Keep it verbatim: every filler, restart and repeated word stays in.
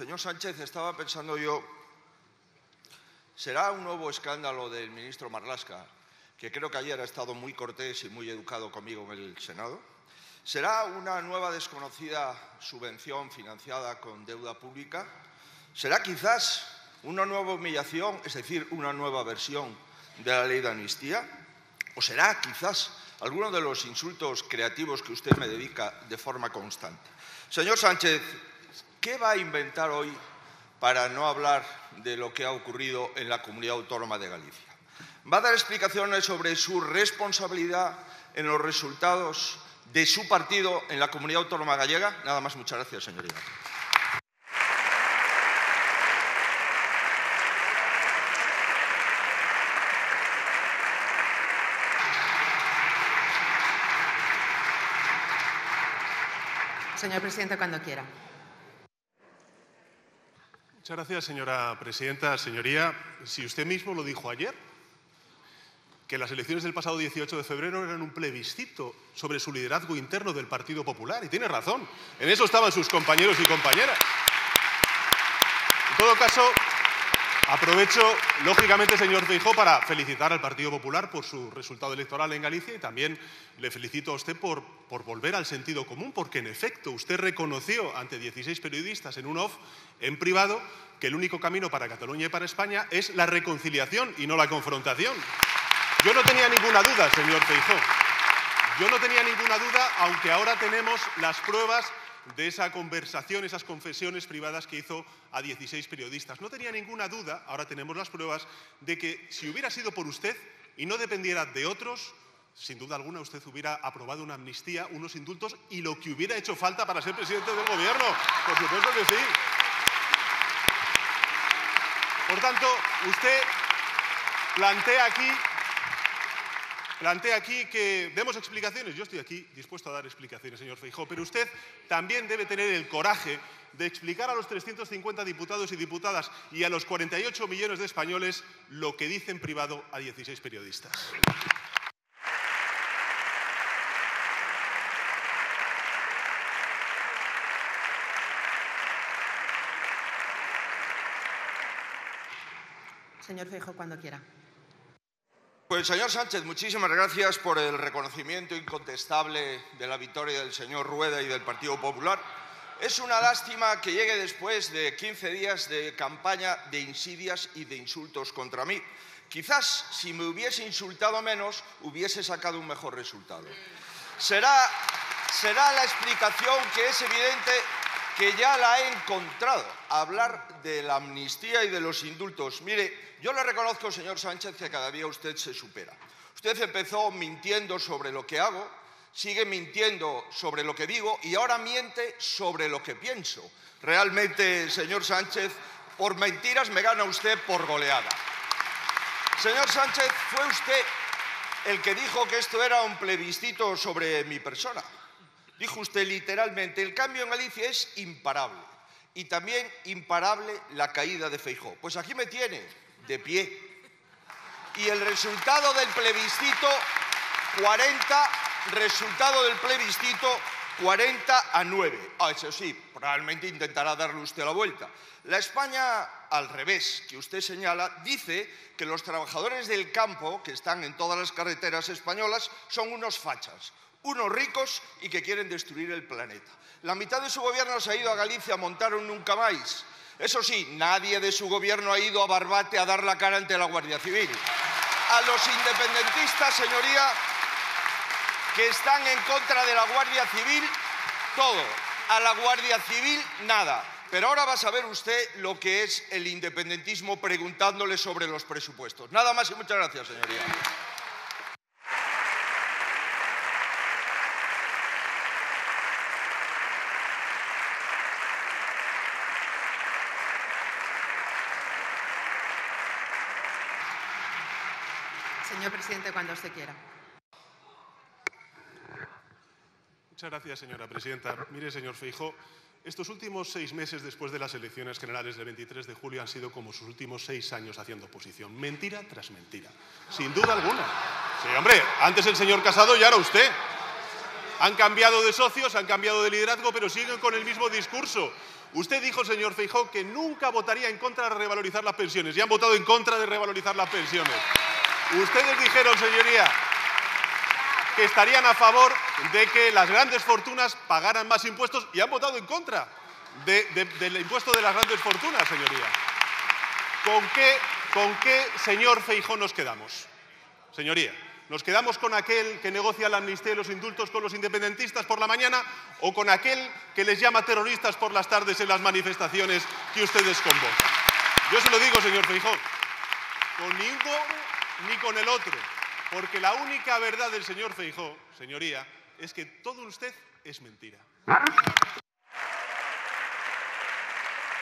Señor Sánchez, estaba pensando yo, será un nuevo escándalo del ministro Marlaska, que creo que ayer ha estado muy cortés y muy educado conmigo en el Senado. ¿Será una nueva desconocida subvención financiada con deuda pública? ¿Será quizás una nueva humillación, es decir, una nueva versión de la ley de amnistía? ¿O será quizás alguno de los insultos creativos que usted me dedica de forma constante? Señor Sánchez, ¿qué va a inventar hoy para no hablar de lo que ha ocurrido en la Comunidad Autónoma de Galicia? ¿Va a dar explicaciones sobre su responsabilidad en los resultados de su partido en la Comunidad Autónoma gallega? Nada más, muchas gracias, señoría. Señor presidente, cuando quiera. Muchas gracias, señora presidenta. Señoría, si usted mismo lo dijo ayer, que las elecciones del pasado dieciocho de febrero eran un plebiscito sobre su liderazgo interno del Partido Popular. Y tiene razón, en eso estaban sus compañeros y compañeras. En todo caso, aprovecho, lógicamente, señor Feijóo, para felicitar al Partido Popular por su resultado electoral en Galicia y también le felicito a usted por, por volver al sentido común, porque, en efecto, usted reconoció ante dieciséis periodistas en un off, en privado, que el único camino para Cataluña y para España es la reconciliación y no la confrontación. Yo no tenía ninguna duda, señor Feijóo. Yo no tenía ninguna duda, aunque ahora tenemos las pruebas de esa conversación, esas confesiones privadas que hizo a dieciséis periodistas. No tenía ninguna duda, ahora tenemos las pruebas, de que si hubiera sido por usted y no dependiera de otros, sin duda alguna usted hubiera aprobado una amnistía, unos indultos y lo que hubiera hecho falta para ser presidente del Gobierno. Por supuesto que sí. Por tanto, usted plantea aquí... Plantea aquí que demos explicaciones. Yo estoy aquí dispuesto a dar explicaciones, señor Feijóo, pero usted también debe tener el coraje de explicar a los trescientos cincuenta diputados y diputadas y a los cuarenta y ocho millones de españoles lo que dice en privado a dieciséis periodistas. Señor Feijóo, cuando quiera. Pues, señor Sánchez, muchísimas gracias por el reconocimiento incontestable de la victoria del señor Rueda y del Partido Popular. Es una lástima que llegue después de quince días de campaña de insidias y de insultos contra mí. Quizás, si me hubiese insultado menos, hubiese sacado un mejor resultado. Será, será la explicación que es evidente que ya la he encontrado, hablar de la amnistía y de los indultos. Mire, yo le reconozco, señor Sánchez, que cada día usted se supera. Usted empezó mintiendo sobre lo que hago, sigue mintiendo sobre lo que digo y ahora miente sobre lo que pienso. Realmente, señor Sánchez, por mentiras me gana usted por goleada. Señor Sánchez, fue usted el que dijo que esto era un plebiscito sobre mi persona. Dijo usted literalmente, el cambio en Galicia es imparable y también imparable la caída de Feijóo. Pues aquí me tiene, de pie. Y el resultado del plebiscito, cuarenta, resultado del plebiscito, cuarenta a nueve. Ah, eso sí, probablemente intentará darle usted la vuelta. La España al revés, que usted señala, dice que los trabajadores del campo, que están en todas las carreteras españolas, son unos fachas, unos ricos y que quieren destruir el planeta. La mitad de su gobierno se ha ido a Galicia a montar un nunca más. Eso sí, nadie de su gobierno ha ido a Barbate a dar la cara ante la Guardia Civil. A los independentistas, señoría, que están en contra de la Guardia Civil, todo. A la Guardia Civil, nada. Pero ahora va a saber usted lo que es el independentismo preguntándole sobre los presupuestos. Nada más y muchas gracias, señoría. Señor presidente, cuando usted quiera. Muchas gracias, señora presidenta. Mire, señor Feijóo, estos últimos seis meses después de las elecciones generales del veintitrés de julio han sido como sus últimos seis años haciendo oposición. Mentira tras mentira. Sin duda alguna. Sí, hombre, antes el señor Casado y ahora usted. Han cambiado de socios, han cambiado de liderazgo, pero siguen con el mismo discurso. Usted dijo, señor Feijóo, que nunca votaría en contra de revalorizar las pensiones. Y han votado en contra de revalorizar las pensiones. Ustedes dijeron, señoría, que estarían a favor de que las grandes fortunas pagaran más impuestos y han votado en contra de, de, del impuesto de las grandes fortunas, señoría. ¿Con qué, con qué, señor Feijóo, nos quedamos? Señoría, ¿nos quedamos con aquel que negocia la amnistía y los indultos con los independentistas por la mañana o con aquel que les llama terroristas por las tardes en las manifestaciones que ustedes convocan? Yo se lo digo, señor Feijóo, con ninguno ni con el otro. Porque la única verdad del señor Feijóo, señoría, es que todo usted es mentira.